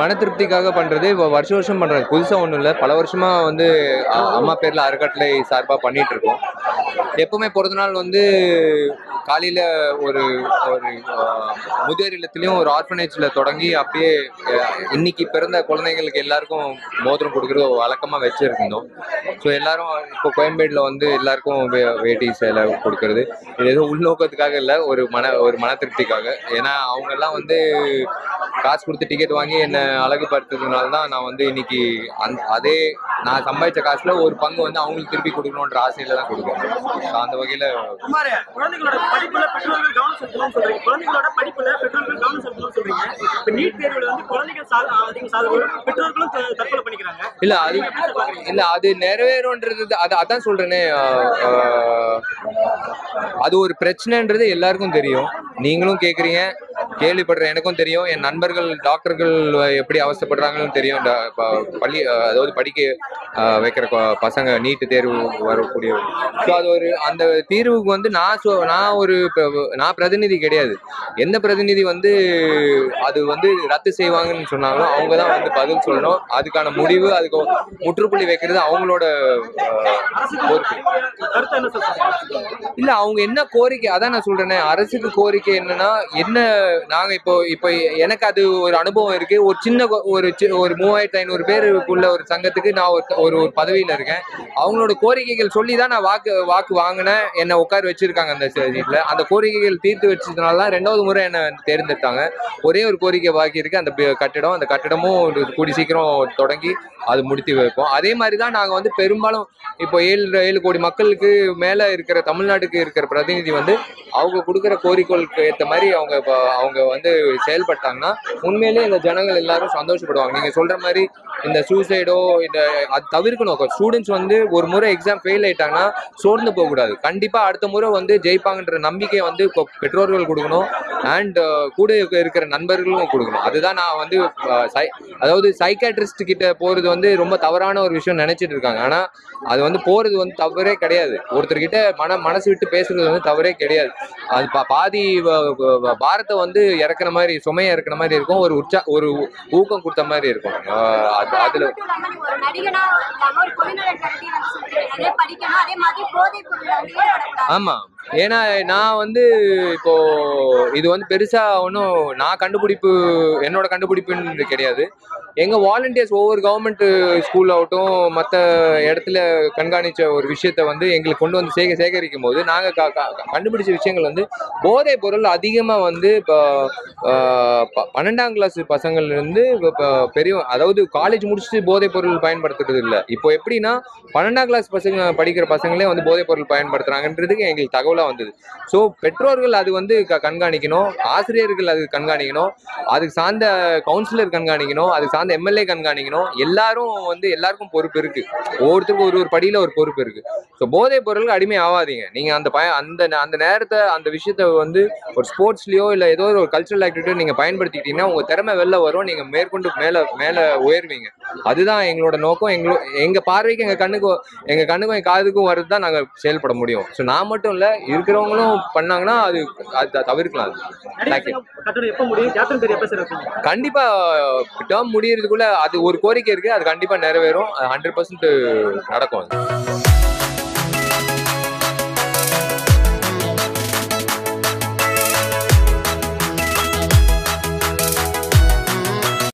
மன திருப்திக்காக பண்றது வருஷம் வருஷம் பண்றாங்க. புதுசா ஒண்ணும் இல்லை, பல வருஷமா வந்து அம்மா பேர்ல அறக்கட்டளை சார்பா பண்ணிட்டு இருக்கோம். எப்பவுமே பிறந்த நாள் வந்து காலையில ஒரு ஒரு முதியோர் இல்லத்திலையும் ஒரு ஆர்ஃபனேஜ்ல தொடங்கி அப்படியே இன்னைக்கு பிறந்த குழந்தைங்களுக்கு எல்லாருக்கும் மோதிரம் கொடுக்கறது வழக்கமா வச்சிருந்தோம். ஸோ எல்லாரும் இப்போ கோயம்பேடுல வந்து எல்லாருக்கும் வேட்டி சேலை கொடுக்கறது இது எதுவும் உள்நோக்கத்துக்காக இல்லை, ஒரு மன திருப்திக்காக. ஏன்னா அவங்க எல்லாம் வந்து காசு கொடுத்து டிக்கெட் வாங்கி என்னை அழகு படுத்துறதுனால தான் நான் வந்து இன்னைக்கு அதே நான் சம்பாதிச்ச காசுல ஒரு பங்கு வந்து அவங்களுக்கு திருப்பி கொடுக்கணுன்ற ஆசையில தான் கொடுக்குறேன். அந்த வகையில இல்ல அது இல்ல அது நிறைவேறும்ன்றது அதான் சொல்றேனே, அது ஒரு பிரச்சனைன்றது எல்லாருக்கும் தெரியும். நீங்களும் கேக்குறீங்க, கேள்விப்படுறேன், எனக்கும் தெரியும். என் நண்பர்கள் டாக்டர்கள் எப்படி அவசப்படுறாங்கன்னு தெரியும். பள்ளி அதாவது படிக்க வைக்கிற பசங்க நீட்டு தேர்வு வரக்கூடிய ஸோ அது ஒரு அந்த தீர்வுக்கு வந்து நான் பிரதிநிதி கிடையாது. எந்த பிரதிநிதி வந்து அது வந்து ரத்து செய்வாங்கன்னு சொன்னாலும் அவங்க தான் வந்து பதில் சொல்லணும். அதுக்கான முடிவு அதுக்கு முற்றுப்புள்ளி வைக்கிறது அவங்களோட கோரிக்கை இல்லை, அவங்க என்ன கோரிக்கை அதான் நான் சொல்றேனே. அரசுக்கு கோரிக்கை என்னன்னா என்ன நாங்க இப்போ எனக்கு அது ஒரு அனுபவம் இருக்கு. ஒரு சின்ன ஒரு 3500 பேருக்குள்ள ஒரு சங்கத்துக்கு நான் ஒரு பதவியில இருக்கேன். அவங்களோட கோரிக்கைகள் சொல்லி தான் நான் வாக்கு வாங்கினேன். என்னை உட்கார வச்சிருக்காங்க அந்த சீட்ல. அந்த கோரிக்கைகள் தீர்த்து வச்சதுனால தான் ரெண்டாவது முறை என்னை தேர்ந்தெடுத்தாங்க. ஒரே ஒரு கோரிக்கை பாக்கி இருக்கு, அந்த கட்டிடமும் கூடி சீக்கிரம் தொடங்கி அது முடித்து வைப்போம். அதே மாதிரி தான் நாங்கள் வந்து பெரும்பாலும் இப்போ 7 கோடி மக்களுக்கு மேலே இருக்கிற தமிழ்நாட்டுக்கு இருக்கிற பிரதிநிதி வந்து அவங்க கொடுக்குற கோரிக்கைகளுக்கு ஏற்ற மாதிரி அவங்க வந்து செயல்பட்டாங்கன்னா உண்மையிலே இந்த ஜனங்கள் எல்லாரும் சந்தோஷப்படுவாங்க. நீங்கள் சொல்கிற மாதிரி இந்த சூசைடோ இந்த அது தவிர்க்கணும். ஸ்டூடெண்ட்ஸ் வந்து ஒரு முறை எக்ஸாம் ஃபெயில் ஆகிட்டாங்கன்னா சோர்ந்து போகக்கூடாது. கண்டிப்பாக அடுத்த முறை வந்து ஜெயிப்பாங்கன்ற நம்பிக்கையை வந்து இப்போ பெற்றோர்கள் கொடுக்கணும், அண்ட் கூட இருக்கிற நண்பர்களும் கொடுக்கணும். அதுதான் நான் வந்து அதாவது சைக்காட்ரிஸ்ட் கிட்ட போகிறது வந்து ரொம்ப தவறான ஒரு விஷயம் நினைச்சிட்டு இருக்காங்க. ஆனா அது வந்து போறது வந்து தவறே கிடையாது. ஒருத்தர்கிட்ட மனசு விட்டு பேசுறது வந்து தவறே கிடையாது. அது பாதி பாரத்தை வந்து இறக்குற மாதிரி சுமையை இறக்குற மாதிரி இருக்கும், ஒரு ஊக்கம் கொடுத்த மாதிரி இருக்கும். அதுல ஆமா, ஏன்னா நான் வந்து இப்போ இது வந்து பெருசா ஒன்றும் நான் என்னோட கண்டுபிடிப்புன்னு கிடையாது. எங்க வாலண்டியர்ஸ் ஒவ்வொரு கவர்மெண்ட் ஸ்கூல் ஆகட்டும் மற்ற இடத்துல கண்காணிச்ச ஒரு விஷயத்த வந்து எங்களுக்கு கொண்டு வந்து சேகரிக்கும் போது நாங்கள் கண்டுபிடிச்ச விஷயங்கள் வந்து போதை பொருள் அதிகமாக வந்து இப்போ 12ஆம் கிளாஸ் பசங்கள்லேருந்து இப்போ பெரிய அதாவது காலேஜ் முடிச்சுட்டு போதைப் பொருள் பயன்படுத்துறது இல்லை. இப்போ எப்படின்னா 12ஆம் கிளாஸ் பசங்க படிக்கிற பசங்களே வந்து போதைப் பொருள் பயன்படுத்துகிறாங்கன்றதுக்கு எங்களுக்கு தகவலாக வந்தது. ஸோ பெற்றோர்கள் அது வந்து கண்காணிக்கணும், ஆசிரியர்கள் அது கண்காணிக்கணும், அதுக்கு சார்ந்த கவுன்சிலர் கண்காணிக்கணும், அதுக்கு சார்ந்த எம்எல்ஏ கண்காணிக்கணும். எல்லாரும் வந்து எல்லாருக்கும் பொறுப்பு இருக்கு, ஒவ்வொருத்தருக்கும் ஒரு படியில ஒரு பொறுப்பு இருக்கு. ஸோ போதைப் பொருளுக்கு அடிமை ஆகாதீங்க. நீங்க அந்த நேரத்தை அந்த விஷயத்த வந்து ஒரு ஸ்போர்ட்ஸ்லயோ இல்லை ஏதோ ஒரு கல்ச்சரல் ஆக்டிவிட்டியோ நீங்க பயன்படுத்திக்கிட்டீங்கன்னா உங்க திறமை வெளில வரும், நீங்க மேற்கொண்டு மேல உயர்வீங்க. அதுதான் எங்களோட நோக்கம். எங்க பார்வைக்கு எங்க கண்ணுக்கும் எங்க காதுக்கும் வர்றது தான் நாங்கள் செயல்பட முடியும். ஸோ நான் மட்டும் இல்லை, இருக்கிறவங்களும் பண்ணாங்கன்னா அது தவிர்க்கலாம். கண்டிப்பா டேர்ம் முடியறதுக்குள்ள அது ஒரு கோரிக்கை இருக்கு, அது கண்டிப்பா நிறைவேறும். 100% நடக்கும்.